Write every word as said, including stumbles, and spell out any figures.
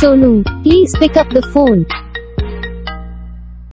Sonu, please pick up the phone.